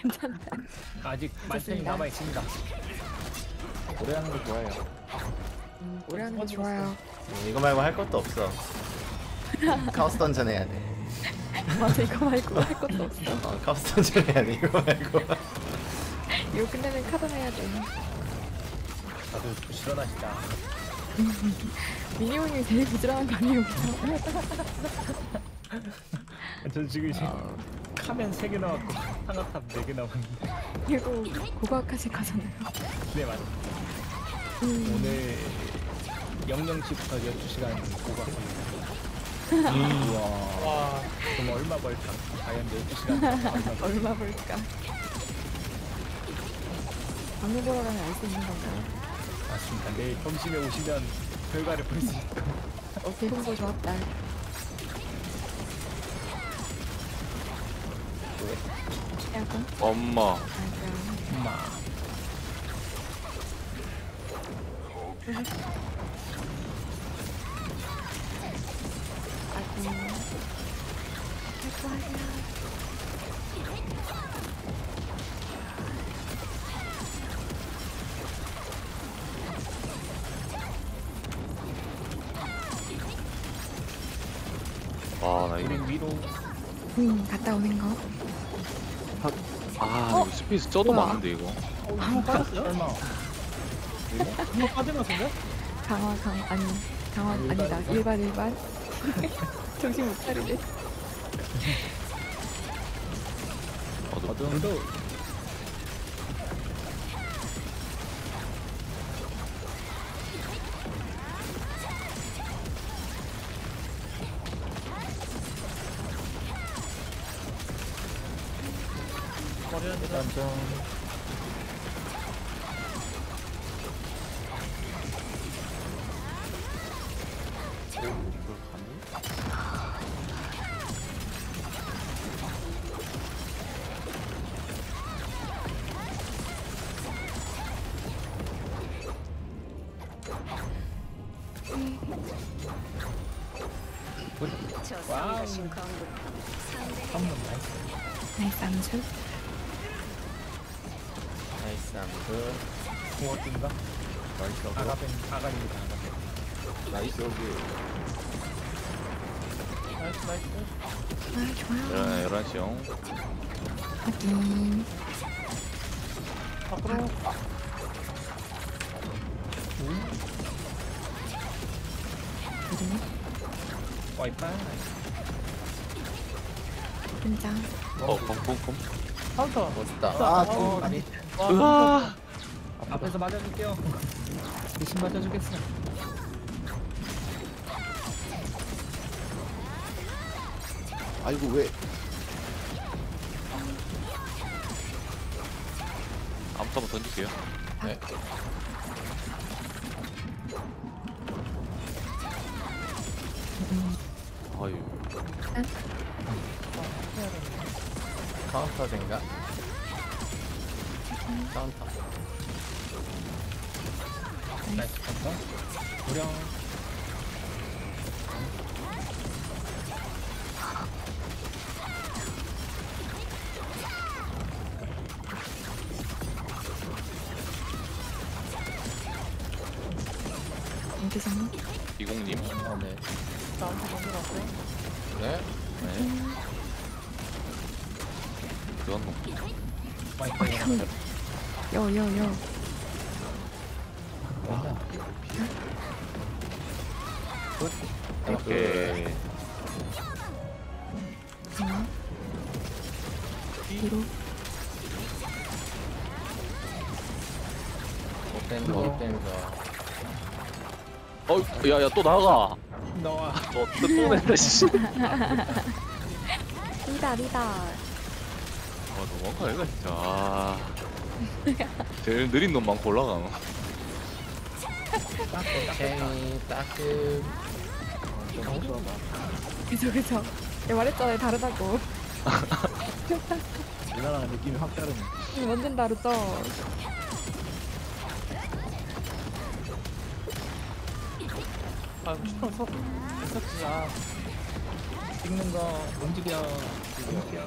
괜찮다. 아직 만점이 남아 있습니다. 오래 하는 거 좋아요. 오래 하는 거 좋아요. 이거 말고 할 것도 없어. 카오스 던전 해야 돼. 맞아, 이거 말고 할 것도 없어. 카오스 던전 해야 돼. 이거 말고. 이거 끝내면 카던 해야 돼. 나도 부지런하시다. 미니온이 제일 부지런한 거 아니에요? 전 지금 카면 3개 나왔고 상아탑 4개 나왔는데 이거 고고학까지 가잖아요. 네 맞아요. 오늘 00시부터 12시간 고고학입니다. 와 그럼 얼마 벌까? 과연 12시간 얼마 벌까? 방금 보러 가면 알 수 있는 건가요? 맞습니다. 내일 점심에 오시면 결과를 볼 수 있고. 오케이 홍보 좋았다. 엄마. 엄마. 아, 나 이런 위로. 갔다 오는 거. 아, 스피스 쪄도 많은데 이거. 강화 빠졌어요? 얼마? 강화 빠져나서인가? 아니 강화 아니다. 일반. 정신 못 차리네. 어둠도. 짠짠. 와우. 나이스 안주. 그 공업인가? 나이스 아가입니다. 나이스 여기. 나이스. 좋아요. 11시용. 앞으로. 와이파이. 긴장. 펑펑펑. 카운터. 멋있다. 아, 아니. 와 앞에서 맞아줄게요. 대신 맞아주겠어. 아이고 왜? 아무도 한번 던질게요. 네. 아유. 카운터 생각? 카운터 나이스 카운터 무령 인기상님? 비공님 아네 나한테 가져갔어요? 그래? 네 그건 뭐 요요요 오케이 하나 뒤로 어 야야 또 나가 나와 또 낸다 씨 리다 아 너무한가 얘가 진짜 제일 느린 놈 많고 올라가노. 따끔이 따끔. 그죠. 야 말했잖아요 다르다고. 누나랑 느낌이 확 다르네. 완전 다르죠. 아 무슨 섭섭지 아. 찍는 거 움직여. 움직여.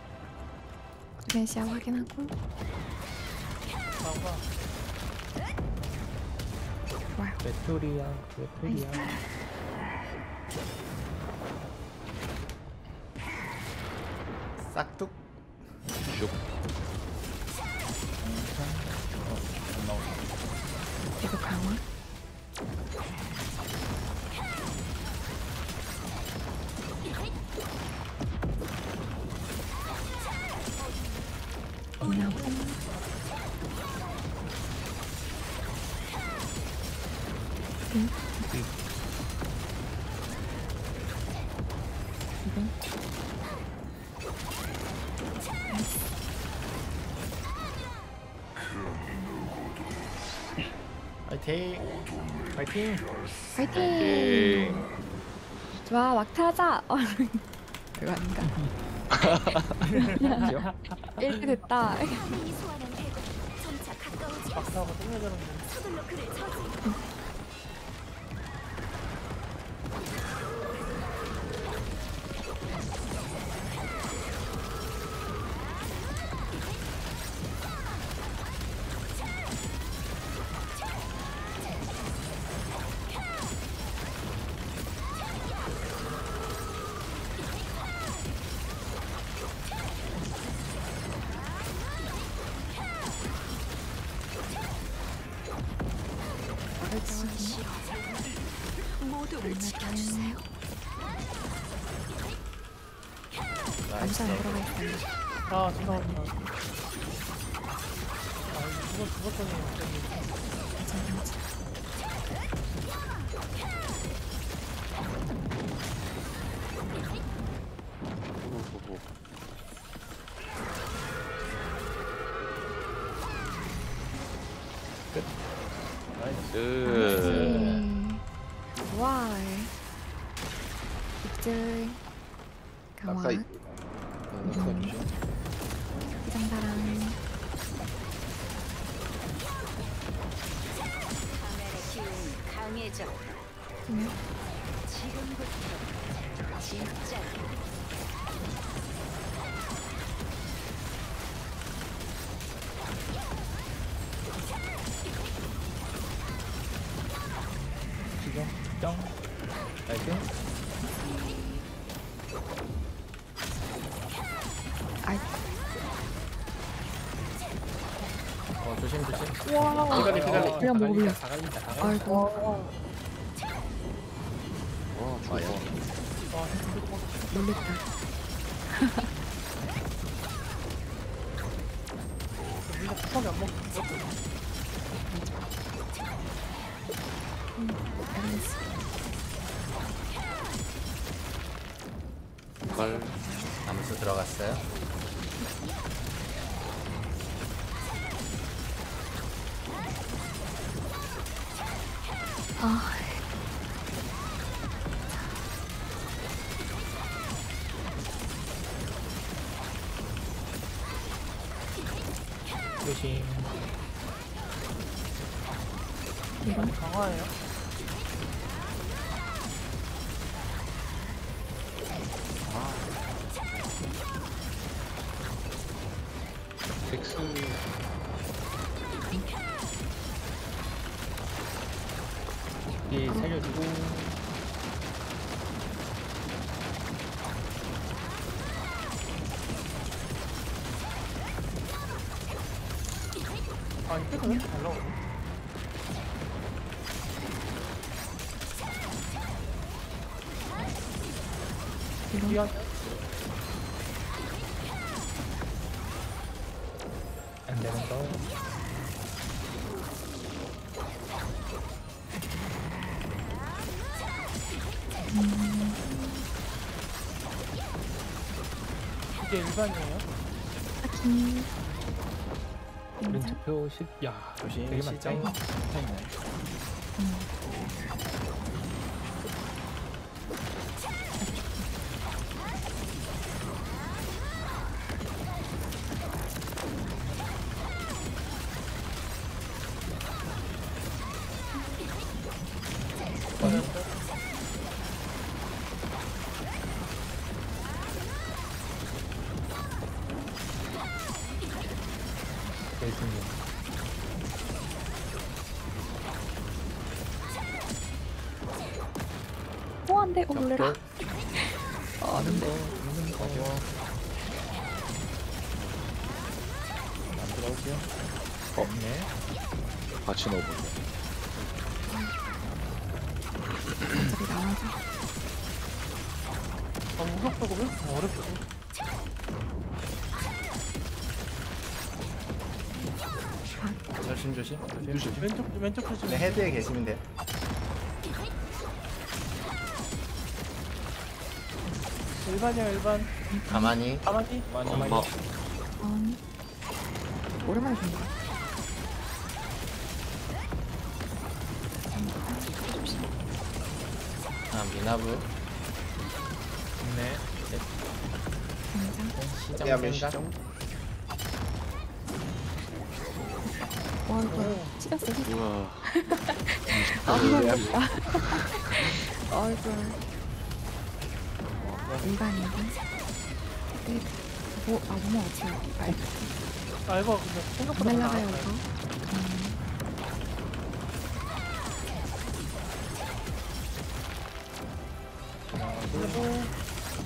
레시아 확인하고 배터리야 배터리야 싹둑 슉 이거 강화? 이나고 응? 파이팅! 파이팅! 파이팅! 좋아, 막타하자! 그거 아닌가? 1대 됐다. 막타하고 끝내자는데. 모두를 지켜주세요. 남자 들어가 있습니다. 아 죄송합니다. 나이스. 와. 이제 강화. 이장바람. 강해져. 지금부터 진짜. 짱 나이스 아이 조심 조심 와 기다려 기다려 다 갈린다 다 갈린다 아이고 와 좋아요 와 놀랬다 우리가 추석에 안 먹었어 걸 아무수 들어갔어요. 아. 조심. 이건 강화예요. 백수 예, 살려주고 아 이때 그냥 잘 나오네 이런 안되는 거 이게 일반이에요? 오른쪽표 10. 야, 조심. 되게 많다. 포한데 올려라. 아는데. 안 들어오세요? 없네. 같이 넣어볼게. 아 무섭다고 왜? 어렵다. 조심조심. 왼쪽 조심. 네, 헤드에 계시면 돼요. 일반이야 일반. 가만히. 오랜만에 준다. 아 미나부. 네. 시장. 와 이거 찍었어. 우와. 아이고. 아이고. 인간인데. 뭐 아무 없지. 알바 근데 생각보다 날라가요.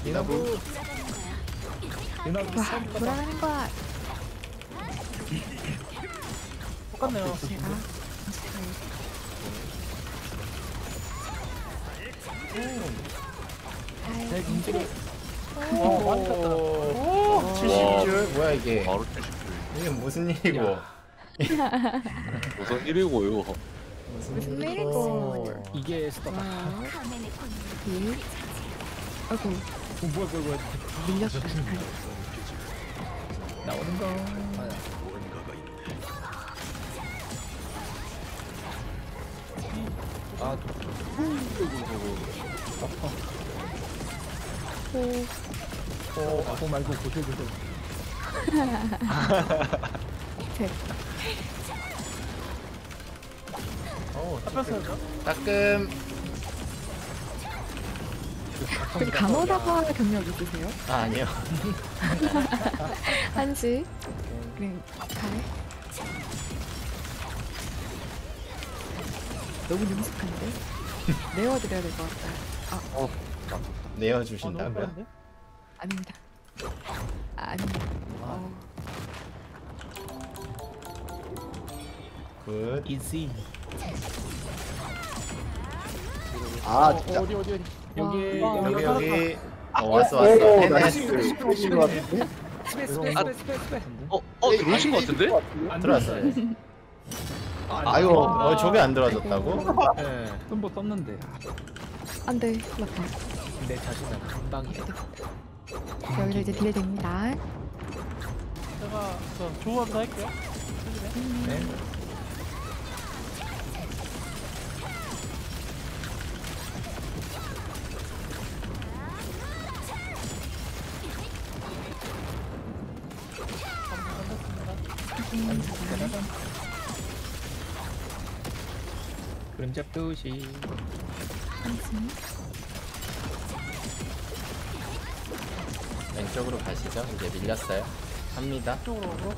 이나부. 와 돌아가는 거야. 똑같네요. 네, 인지를. 오, 70줄. 뭐야 이게? 바로 70줄. 이게 무슨 일이고? 무슨 일이고요? 무슨 일이고? 이게 스타다. 아이고. 뭐야. 밀렸어. 나오는 거. 아, 아파 말고 고쳐주세요. 따끔. 감호다파 경력 있으세요? 아, 아니요. 한지. 그냥 가래. 너무 능숙한데? 내어드려야 될 것 같다. 아. 내어주신다고요? 아닙니다. 아닙니다. 굿. 이지. 아, 진짜. 어디. 여기. 아, 왔어. 스페이스. 들어오신 것 같은데? 안 들어왔어요. 아유, 저게 안 들어졌다고? 예. 썸보 떴는데. 안 돼, 맞다. 내 자신은 감당이야. 여기서 이제 딜 됩니다. 제가 조합 다 할게요. 네. 그럼 잡듯이. 왼쪽으로 가시죠. 이제 밀렸어요. 갑니다. 쪽으로.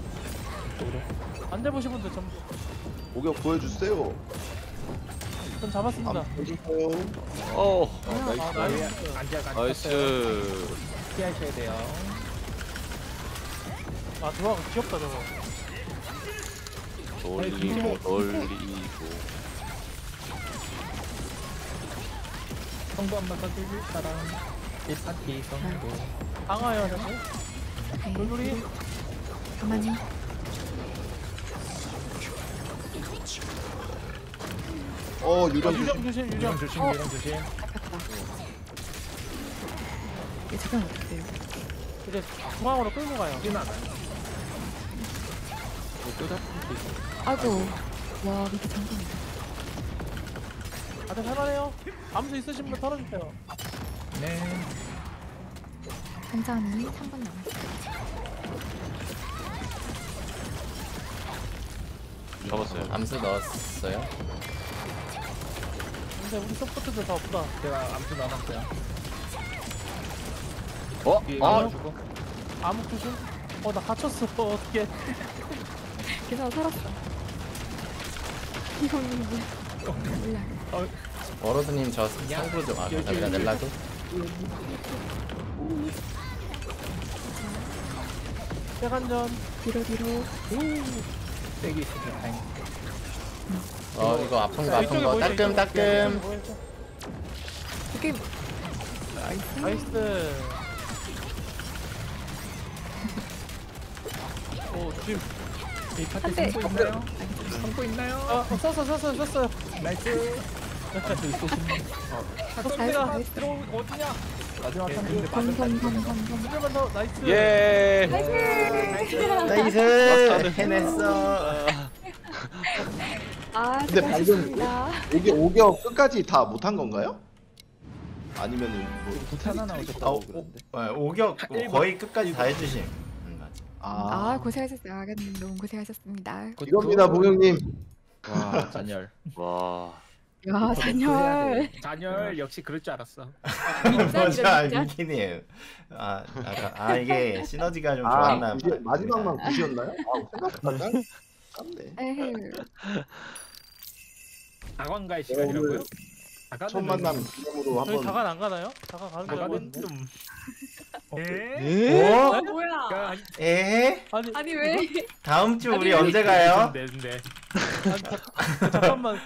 안 잡으신 분들 좀. 목욕 보여주세요. 전 잡았습니다. 나이스. 피하셔야 돼요. 아 저거 귀엽다 저거. 돌리고. 성부 한번 떠들기 사람 이 파티 성부 방어요 저거 돌돌이 가만히 유령 조심 잠깐만 어떡해요 이제 중앙으로 끌고 가요. 아이고, 와 밑에 장군이다. 다들 편안해요. 암수 있으신 분 털어주세요. 네. 감사합니 3분 남았어요. 잡았어요. 암수 넣었어요. 근데 우리 서포트도 다 없다. 제가 암수 남았어요. 어? 아 죽어. 암흑 조심. 어 나 갇혔어. 어떡해. 괜찮아 살았어. 이건 몰라. 버러스님 저 상부 좀 아, 내가 낼라도? 세간전 뒤로 세기 있으니까 어 이거 아픈가 아픈거 따끔따끔 이게 나이스 오 조심 이 파티 참고 있나요? 참고 있나요? 어 썼어 나이스 나이스 아 들어오면 어디냐 마지막 탐구인데 맞았다 나이스 예 나이스 해냈어 아, 근데 방금 이게 5개월 끝까지 다 못한 건가요? 아니면은 뭐 부탄 하나 오셨다고 그러는데 5개월 거의 끝까지 다 해주신. 아 고생하셨어요. 아가님 너무 고생하셨습니다. 이겁니다 봉영님. 와 잔열. 와. 야 잔열. 잔열 역시 그럴 줄 알았어. 맞아 미키님. 아 이게 시너지가 좀 좋았나. 마지막만 9시였나요? 아 생각보다 네. 다관가의 시간이라고요? 첫 만남 기념으로 한번. 저희 다관 안 가나요? 다관 가는 거 같은데. 에? 뭐야? 에? 아니 왜? 다음 주 우리 언제 가요? 잠깐만.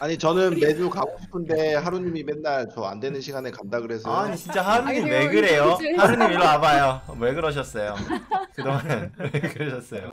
아니 저는 매주 가고 싶은데 하루님이 맨날 저 안 되는 시간에 간다 그래서. 아니 진짜 하루님 왜 그래요? 하루님 일로 와봐요. 왜 그러셨어요? 그동안 왜 그러셨어요?